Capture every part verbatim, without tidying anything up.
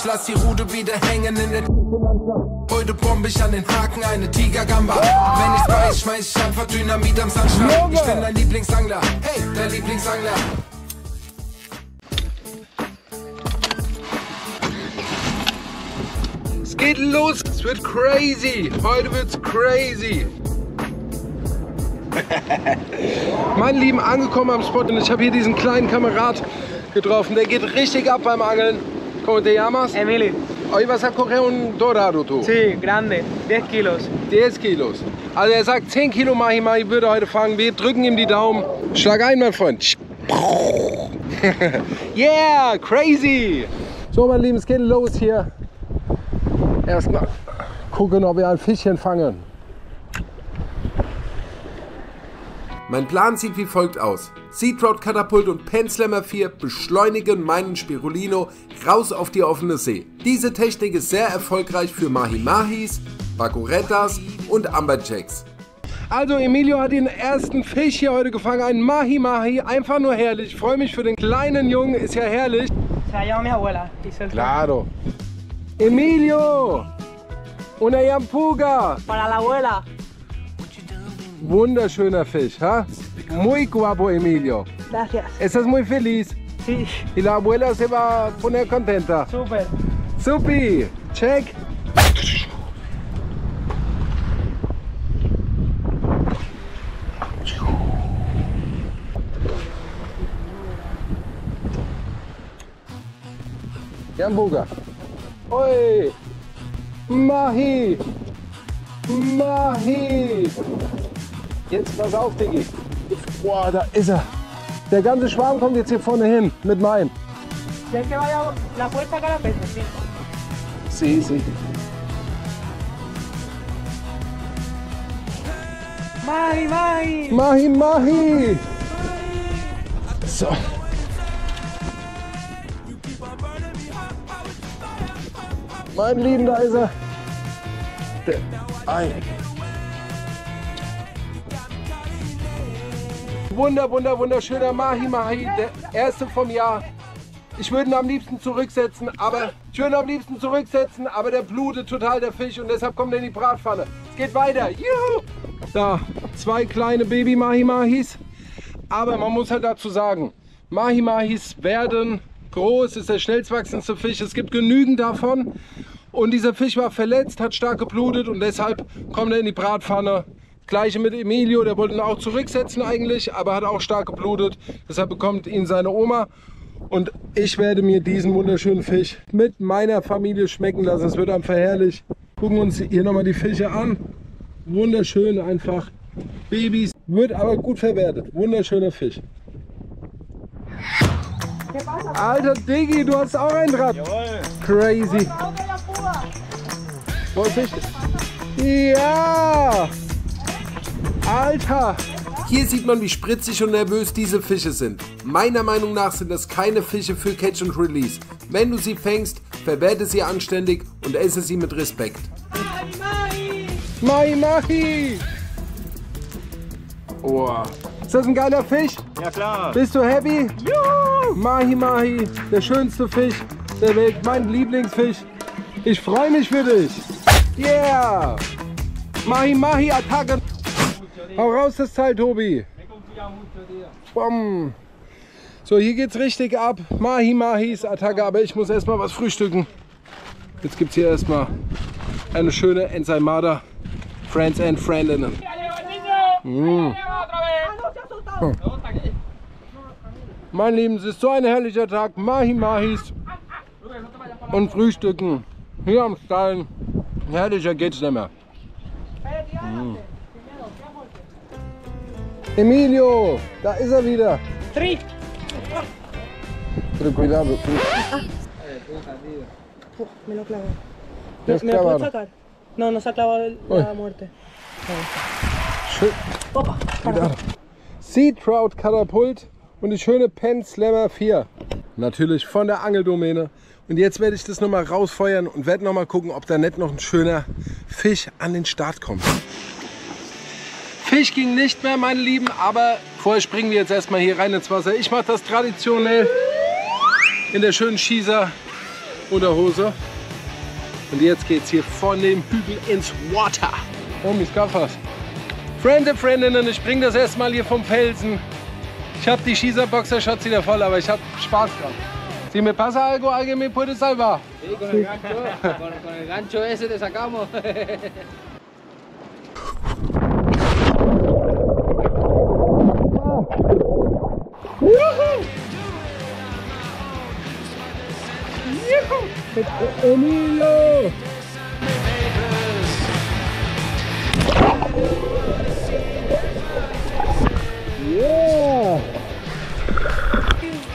Ich lass die Rute wieder hängen in der Heute bomb ich an den Haken eine Tigergamba. Wenn ich's beiß, schmeiß ich einfach Dynamit am Sandstrand. Ich bin dein Lieblingsangler, hey, dein Lieblingsangler. Es geht los, es wird crazy. Heute wird's crazy. Meine Lieben, angekommen am Spot und ich habe hier diesen kleinen Kamerad getroffen. Der geht richtig ab beim Angeln. ¿Cómo te llamas? Emily. Hoy vas a coger un dorado, tú. Sí, grande, diez kilos. diez kilos. Also er sagt, zehn Kilo Mahi Mahi würde heute fangen. Wir drücken ihm die Daumen. Schlag ein, mein Freund. Yeah, crazy. So, mein Lieben, es geht los hier. Erstmal gucken, ob wir ein Fischchen fangen. Mein Plan sieht wie folgt aus. Sea Trout Catapult und Penn Slammer vier beschleunigen meinen Spirulino raus auf die offene See. Diese Technik ist sehr erfolgreich für Mahi Mahis, Bagurettas und Amberjacks. Also Emilio hat den ersten Fisch hier heute gefangen, einen Mahi Mahi, einfach nur herrlich. Ich freue mich für den kleinen Jungen, ist ja herrlich. Claro. Emilio! Una Yampuga! Para la abuela! Wunderschöner Fisch, ha? Muy guapo, Emilio. Gracias. Estás muy feliz. Sí. Y la abuela se va a poner contenta. Super. Supi, check. Jambuga. Oi. Mahi. Mahi. Jetzt pass auf, Diggi. Boah, da ist er. Der ganze Schwarm kommt jetzt hier vorne hin mit meinem. Sí, sí. Mahi, Mahi. Mahi, Mahi. So. Mein Lieben, da ist er. Der Ei. Wunder, wunder, wunderschöner Mahi Mahi, der erste vom Jahr. Ich würde ihn am liebsten zurücksetzen, aber ich würde ihn am liebsten zurücksetzen, aber der blutet total, der Fisch, und deshalb kommt er in die Bratpfanne. Es geht weiter. Juhu! Da, zwei kleine Baby Mahi Mahis. Aber man muss halt dazu sagen, Mahi Mahis werden groß, ist der schnellstwachsendste Fisch. Es gibt genügend davon. Und dieser Fisch war verletzt, hat stark geblutet und deshalb kommt er in die Bratpfanne. Gleiche mit Emilio, der wollte ihn auch zurücksetzen eigentlich, aber hat auch stark geblutet. Deshalb bekommt ihn seine Oma. Und ich werde mir diesen wunderschönen Fisch mit meiner Familie schmecken lassen. Es wird einfach herrlich. Gucken uns hier nochmal die Fische an. Wunderschön einfach. Babys. Wird aber gut verwertet. Wunderschöner Fisch. Alter Diggi, du hast auch einen Rad. Jawohl. Crazy. Voll Fisch. Ja! Alter! Hier sieht man, wie spritzig und nervös diese Fische sind. Meiner Meinung nach sind das keine Fische für Catch and Release. Wenn du sie fängst, verwerte sie anständig und esse sie mit Respekt. Mahi Mahi! Oh. Ist das ein geiler Fisch? Ja klar! Bist du happy? Juhu! Mahi Mahi, der schönste Fisch der Welt, mein Lieblingsfisch. Ich freue mich für dich! Yeah! Mahi Mahi Attacke! Hau raus das Teil, Tobi. Bom. So, hier geht's richtig ab. Mahi Mahis Attacke, aber ich muss erstmal was frühstücken. Jetzt gibt's hier erstmal eine schöne Ensaimada. Friends and Friendinnen. Mm. Oh. Mein Lieben, es ist so ein herrlicher Tag. Mahi Mahis und frühstücken. Hier am Stein. Herrlicher geht's nicht mehr. Mm. Emilio, da ist er wieder. Tri. Tri, cuidado. Me lo clavó. ¿Me lo puedes sacar? No, no se ha clavado la muerte. Schön. Opa, cuidado. Sea Trout Catapult und die schöne Penn Slammer vier. Natürlich von der Angeldomäne. Und jetzt werde ich das nochmal rausfeuern und werde nochmal gucken, ob da nicht noch ein schöner Fisch an den Start kommt. Fisch ging nicht mehr, meine Lieben, aber vorher springen wir jetzt erstmal hier rein ins Wasser. Ich mache das traditionell in der schönen Schießer Unterhose. Und jetzt geht's hier von dem Hügel ins Water. Homies, Kaffers. Friends and Friendinnen, ich bringe das erstmal hier vom Felsen. Ich habe die Schießerboxer Shots wieder voll, aber ich habe Spaß gehabt. Si me pasa algo, alguien me puede salvar. Sí, con el gancho, con, con el gancho ese te sacamos. Mit Emilio! Yeah!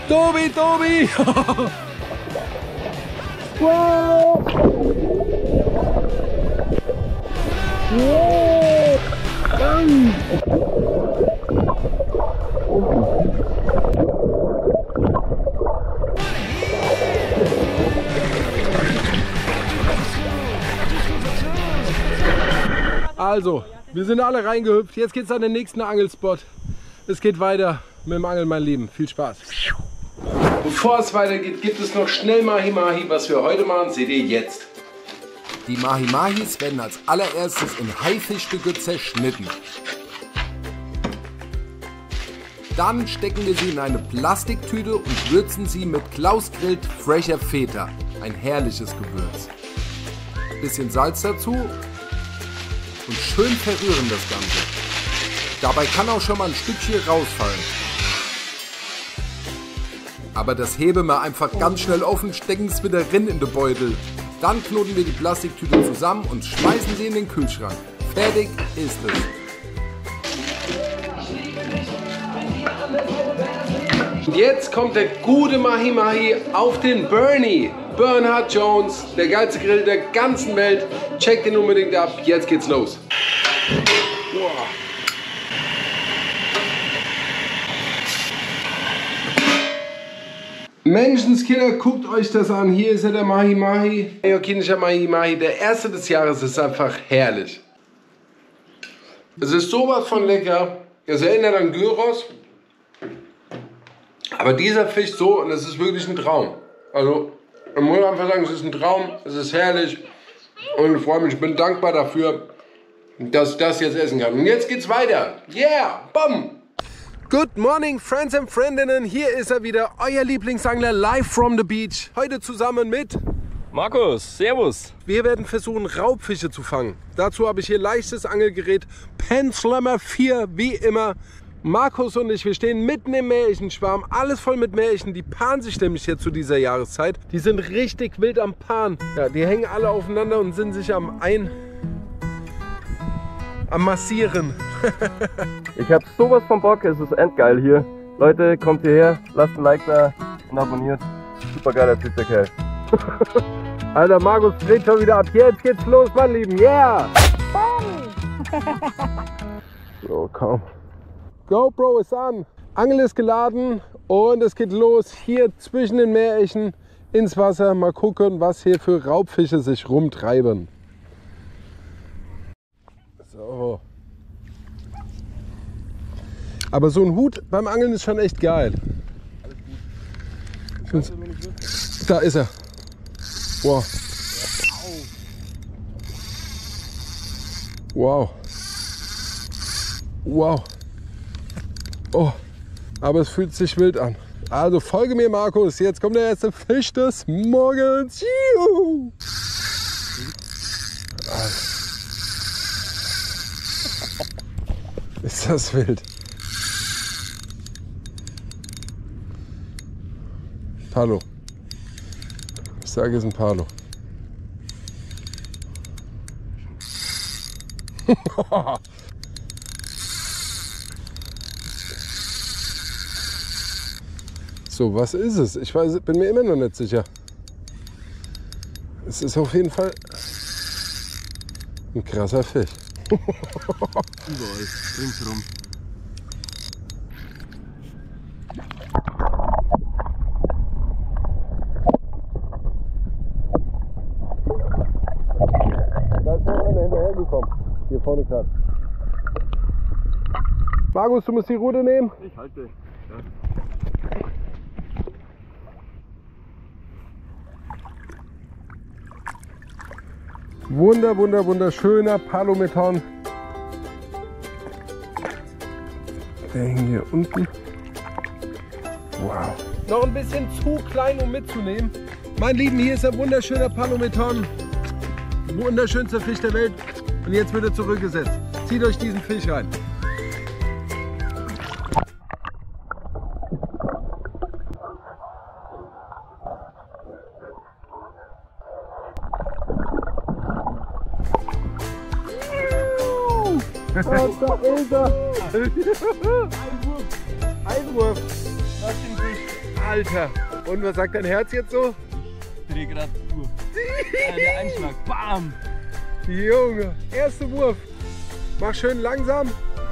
Tobi, Tobi! Wow! Yeah! Bang! Also, wir sind alle reingehüpft. Jetzt geht's an den nächsten Angelspot. Es geht weiter mit dem Angeln, mein Lieben. Viel Spaß. Bevor es weitergeht, gibt es noch schnell Mahi Mahi. Was wir heute machen, seht ihr jetzt. Die Mahi Mahis werden als allererstes in Haifischstücke zerschnitten. Dann stecken wir sie in eine Plastiktüte und würzen sie mit Klausgrillt frischer Feta. Ein herrliches Gewürz. Ein bisschen Salz dazu. Und schön verrühren das Ganze. Dabei kann auch schon mal ein Stückchen rausfallen. Aber das heben wir einfach ganz schnell offen, stecken es wieder rein in den Beutel. Dann knoten wir die Plastiktüte zusammen und schmeißen sie in den Kühlschrank. Fertig ist es. Und jetzt kommt der gute Mahi Mahi auf den Bernie. Bernhard Jones, der geilste Grill der ganzen Welt. Checkt ihn unbedingt ab. Jetzt geht's los. Wow. Menschenskinder, guckt euch das an. Hier ist er, der Mahi Mahi. Mallorquinischer Mahi Mahi, der erste des Jahres, ist einfach herrlich. Es ist sowas von lecker. Es erinnert an Gyros. Aber dieser Fisch so, und es ist wirklich ein Traum. Also, ich muss einfach sagen, es ist ein Traum, es ist herrlich. Und ich freue mich, ich bin dankbar dafür, dass ich das jetzt essen kann. Und jetzt geht's weiter. Yeah, bam! Good morning, Friends and Friendinnen. Hier ist er wieder, euer Lieblingsangler live from the beach. Heute zusammen mit Markus, servus. Wir werden versuchen, Raubfische zu fangen. Dazu habe ich hier leichtes Angelgerät, Penn Slammer vier, wie immer. Markus und ich, wir stehen mitten im Märchenschwarm, alles voll mit Märchen. Die paaren sich nämlich jetzt zu dieser Jahreszeit. Die sind richtig wild am Paaren. Ja, die hängen alle aufeinander und sind sich am Ein... am Massieren. Ich hab sowas von Bock, es ist endgeil hier. Leute, kommt hierher, lasst ein Like da und abonniert. Super geiler Typ, der Kerl. Alter, Markus dreht schon wieder ab. Jetzt geht's los, mein Lieben. Yeah! So, komm. GoPro ist an, Angel ist geladen und es geht los hier zwischen den Meerechen ins Wasser. Mal gucken, was hier für Raubfische sich rumtreiben. So. Aber so ein Hut beim Angeln ist schon echt geil. Alles gut. Und, da ist er. Wow. Wow. Wow. Oh, aber es fühlt sich wild an. Also folge mir, Markus. Jetzt kommt der erste Fisch des Morgens. Juhu. Ist das wild. Palo. Ich sage, es ist ein Palo. So, was ist es? Ich weiß, bin mir immer noch nicht sicher. Es ist auf jeden Fall ein krasser Fisch. Ringsrum. Da ist noch einer hinterhergekommen. Hier vorne gerade. Markus, du musst die Rute nehmen. Ich halte. Ja. Wunder, wunder, wunderschöner Palometon. Der hing hier unten. Wow. Noch ein bisschen zu klein, um mitzunehmen. Mein Lieben, hier ist ein wunderschöner Palometon. Wunderschönster Fisch der Welt. Und jetzt wird er zurückgesetzt. Zieht euch diesen Fisch rein. Und da ist er! Einwurf! Einwurf! Lass ihn durch! Alter! Und was sagt dein Herz jetzt so? Ich dreh grad Uhr. Ja, der Einschlag! Bam! Junge! Erster Wurf! Mach schön langsam,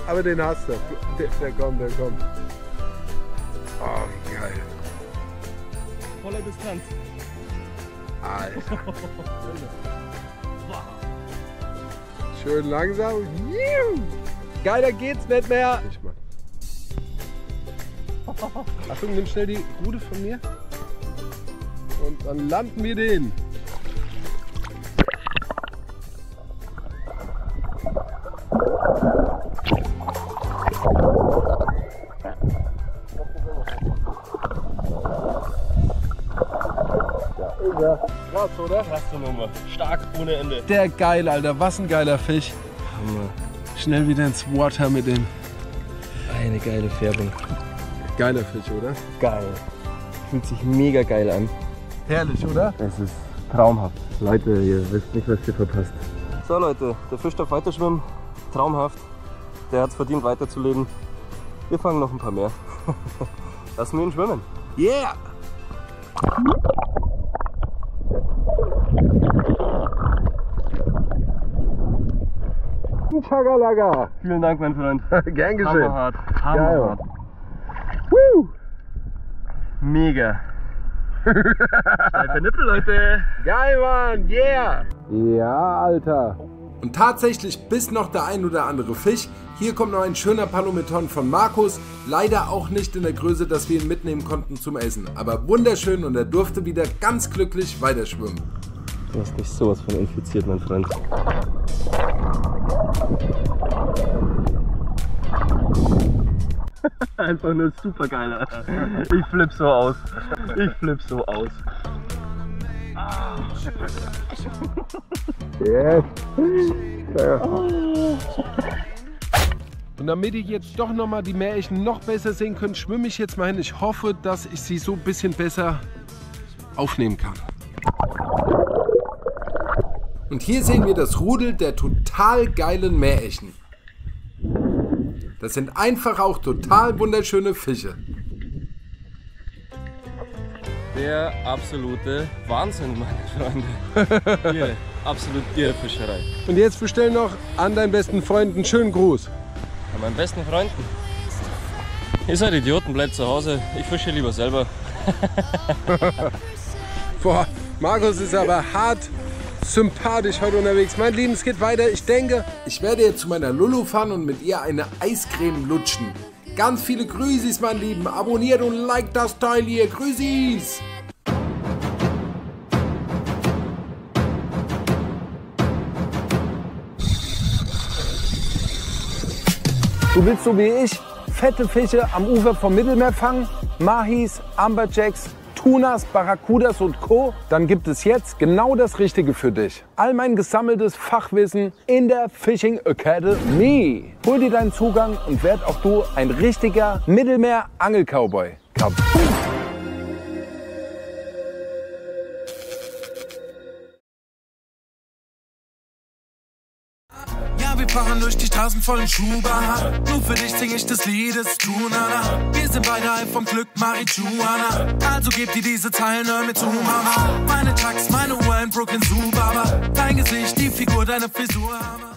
aber den hast du. Der, der kommt, der kommt. Oh, wie geil! Voller Distanz! Alter! Schön langsam. Geiler geht's nicht mehr. Achtung, nimm schnell die Rute von mir. Und dann landen wir den. Krass, oder? Krasse Nummer. Stark ohne Ende. Der geil, Alter. Was ein geiler Fisch. Hammer. Schnell wieder ins Water mit dem. Eine geile Färbung. Geiler Fisch, oder? Geil. Fühlt sich mega geil an. Herrlich, oder? Es ist traumhaft. Leute, ihr wisst nicht, was ihr verpasst. So Leute, der Fisch darf weiter schwimmen. Traumhaft. Der hat's verdient, weiterzuleben. Wir fangen noch ein paar mehr. Lassen wir ihn schwimmen. Yeah! Schagalaga. Vielen Dank, mein Freund. Gern geschehen. Hammerhart. Hammerhart. Woo. Mega. Steife Nippel, Leute. Geil, Mann. Yeah. Ja, Alter. Und tatsächlich bis noch der ein oder andere Fisch. Hier kommt noch ein schöner Palometon von Markus. Leider auch nicht in der Größe, dass wir ihn mitnehmen konnten zum Essen. Aber wunderschön und er durfte wieder ganz glücklich weiterschwimmen. Du hast mich sowas von infiziert, mein Freund. Einfach nur super geil, Alter. Ich flipp so aus. Ich flipp so aus. Yes. Ja. Und damit ich jetzt doch nochmal die Meerechen noch besser sehen kann, schwimme ich jetzt mal hin. Ich hoffe, dass ich sie so ein bisschen besser aufnehmen kann. Und hier sehen wir das Rudel der total geilen Meerechen. Das sind einfach auch total wunderschöne Fische. Der absolute Wahnsinn, meine Freunde. Hier, absolut Tierfischerei. Und jetzt bestell noch an deinen besten Freunden einen schönen Gruß. An meinen besten Freunden? Ihr seid Idioten, bleibt zu Hause. Ich fische lieber selber. Boah, Markus ist aber hart sympathisch heute unterwegs. Mein Lieben, es geht weiter. Ich denke, ich werde jetzt zu meiner Lulu fahren und mit ihr eine Eiscreme lutschen. Ganz viele Grüßis, mein Lieben. Abonniert und liked das Teil hier. Grüßis! Du willst so wie ich fette Fische am Ufer vom Mittelmeer fangen? Mahis, Amberjacks, Tunas, Barracudas und Co. Dann gibt es jetzt genau das Richtige für dich. All mein gesammeltes Fachwissen in der Fishing Academy. Hol dir deinen Zugang und werd auch du ein richtiger Mittelmeer-Angel-Cowboy. Kaboom! Wir fahren durch die Straßen vollen Schuhbacher. Nur für dich sing ich das Lied, es ist Lunana. Wir sind beide halb vom Glück Marijuana. Also gib dir diese Zeilen, hör mir zu, Mama. Meine Tags, meine Uhr in Brooklyn Suburb. Dein Gesicht, die Figur, deine Frisur, Hammer.